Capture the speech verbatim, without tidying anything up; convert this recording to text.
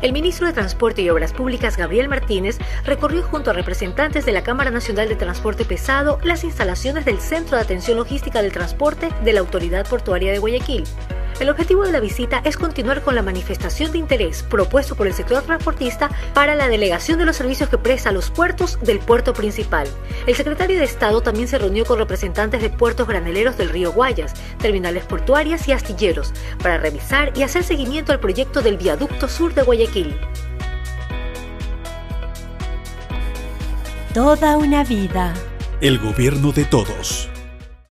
El ministro de Transporte y Obras Públicas, Gabriel Martínez, recorrió junto a representantes de la Cámara Nacional de Transporte Pesado las instalaciones del Centro de Atención Logística del Transporte de la Autoridad Portuaria de Guayaquil. El objetivo de la visita es continuar con la manifestación de interés propuesto por el sector transportista para la delegación de los servicios que presta a los puertos del puerto principal. El secretario de Estado también se reunió con representantes de puertos graneleros del Río Guayas, terminales portuarias y astilleros, para revisar y hacer seguimiento al proyecto del Viaducto Sur de Guayaquil. Toda una vida. El gobierno de todos.